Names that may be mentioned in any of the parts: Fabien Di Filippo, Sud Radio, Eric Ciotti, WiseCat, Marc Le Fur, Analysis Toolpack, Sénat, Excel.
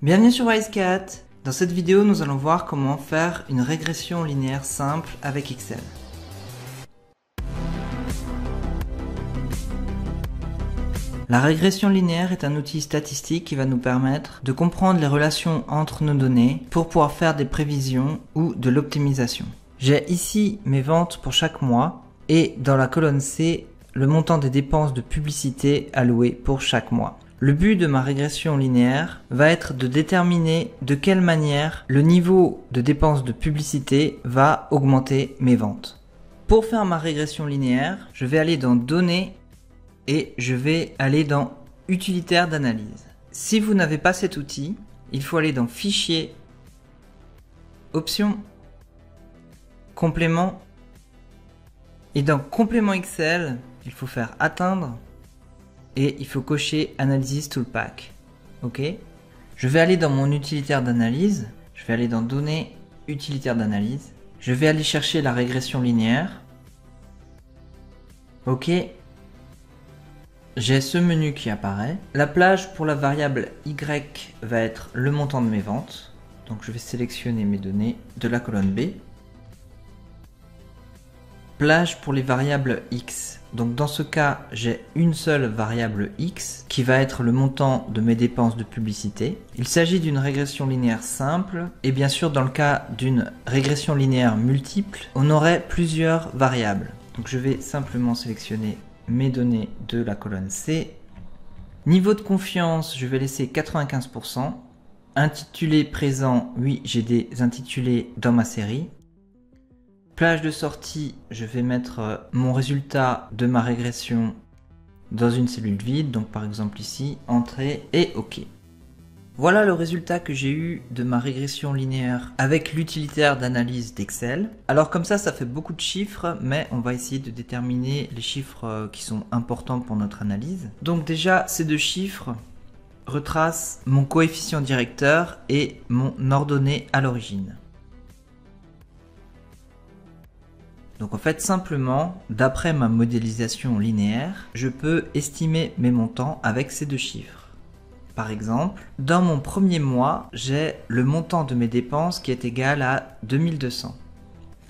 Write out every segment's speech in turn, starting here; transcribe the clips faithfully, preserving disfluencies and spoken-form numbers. Bienvenue sur WiseCat. Dans cette vidéo, nous allons voir comment faire une régression linéaire simple avec Excel. La régression linéaire est un outil statistique qui va nous permettre de comprendre les relations entre nos données pour pouvoir faire des prévisions ou de l'optimisation. J'ai ici mes ventes pour chaque mois et dans la colonne C, le montant des dépenses de publicité allouées pour chaque mois. Le but de ma régression linéaire va être de déterminer de quelle manière le niveau de dépenses de publicité va augmenter mes ventes. Pour faire ma régression linéaire, je vais aller dans Données et je vais aller dans Utilitaire d'analyse. Si vous n'avez pas cet outil, il faut aller dans Fichier, Options, Compléments et dans Complément Excel, il faut faire Atteindre. Et il faut cocher Analysis Toolpack. Ok. Je vais aller dans mon utilitaire d'analyse. Je vais aller dans Données, utilitaire d'analyse. Je vais aller chercher la régression linéaire. Ok. J'ai ce menu qui apparaît. La plage pour la variable Y va être le montant de mes ventes. Donc je vais sélectionner mes données de la colonne B. Plage pour les variables X. Donc dans ce cas, j'ai une seule variable X qui va être le montant de mes dépenses de publicité. Il s'agit d'une régression linéaire simple et bien sûr dans le cas d'une régression linéaire multiple, on aurait plusieurs variables. Donc je vais simplement sélectionner mes données de la colonne C. Niveau de confiance, je vais laisser quatre-vingt-quinze pour cent. Intitulé présent, oui, j'ai des intitulés dans ma série. Plage de sortie, je vais mettre mon résultat de ma régression dans une cellule vide, donc par exemple ici, entrée et OK. Voilà le résultat que j'ai eu de ma régression linéaire avec l'utilitaire d'analyse d'Excel. Alors comme ça, ça fait beaucoup de chiffres, mais on va essayer de déterminer les chiffres qui sont importants pour notre analyse. Donc déjà, ces deux chiffres retracent mon coefficient directeur et mon ordonnée à l'origine. Donc en fait, simplement, d'après ma modélisation linéaire, je peux estimer mes montants avec ces deux chiffres. Par exemple, dans mon premier mois, j'ai le montant de mes dépenses qui est égal à deux mille deux cents.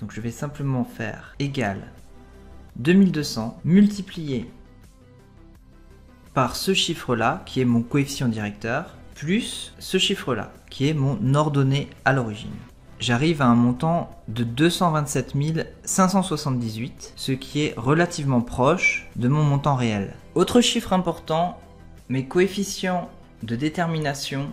Donc je vais simplement faire égal deux mille deux cents multiplié par ce chiffre-là, qui est mon coefficient directeur, plus ce chiffre-là, qui est mon ordonnée à l'origine. J'arrive à un montant de deux cent vingt-sept mille cinq cent soixante-dix-huit, ce qui est relativement proche de mon montant réel. Autre chiffre important, mes coefficients de détermination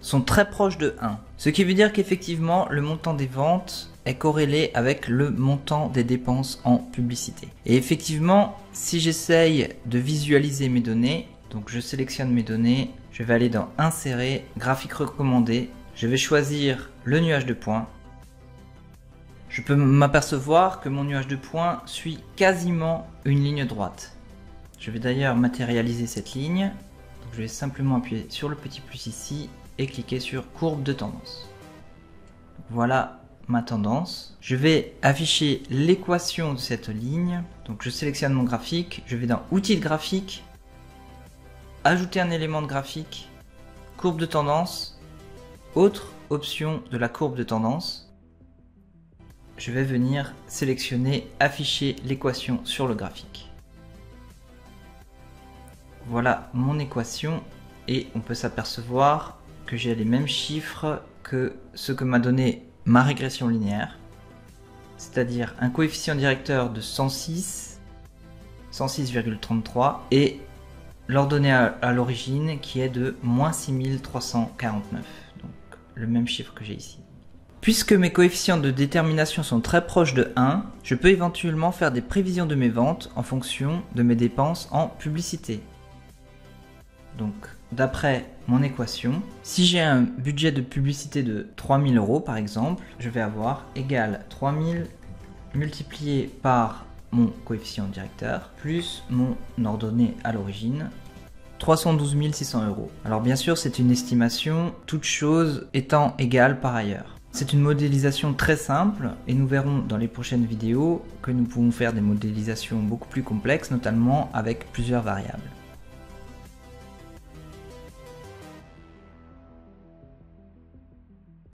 sont très proches de un. Ce qui veut dire qu'effectivement, le montant des ventes est corrélé avec le montant des dépenses en publicité. Et effectivement, si j'essaye de visualiser mes données, donc je sélectionne mes données, je vais aller dans Insérer, graphique recommandé. Je vais choisir le nuage de points. Je peux m'apercevoir que mon nuage de points suit quasiment une ligne droite. Je vais d'ailleurs matérialiser cette ligne. Donc je vais simplement appuyer sur le petit plus ici et cliquer sur courbe de tendance. Voilà ma tendance. Je vais afficher l'équation de cette ligne. Donc je sélectionne mon graphique. Je vais dans outils de graphique. Ajouter un élément de graphique. Courbe de tendance. Autre option de la courbe de tendance, je vais venir sélectionner afficher l'équation sur le graphique. Voilà mon équation et on peut s'apercevoir que j'ai les mêmes chiffres que ce que m'a donné ma régression linéaire, c'est-à-dire un coefficient directeur de cent six, cent six virgule trente-trois et l'ordonnée à l'origine qui est de moins six mille trois cent quarante-neuf. Le même chiffre que j'ai ici. Puisque mes coefficients de détermination sont très proches de un, je peux éventuellement faire des prévisions de mes ventes en fonction de mes dépenses en publicité. Donc d'après mon équation, si j'ai un budget de publicité de trois mille euros par exemple, je vais avoir égal trois mille multiplié par mon coefficient directeur plus mon ordonnée à l'origine, trois cent douze mille six cents euros. Alors bien sûr, c'est une estimation, toute chose étant égale par ailleurs. C'est une modélisation très simple et nous verrons dans les prochaines vidéos que nous pouvons faire des modélisations beaucoup plus complexes, notamment avec plusieurs variables.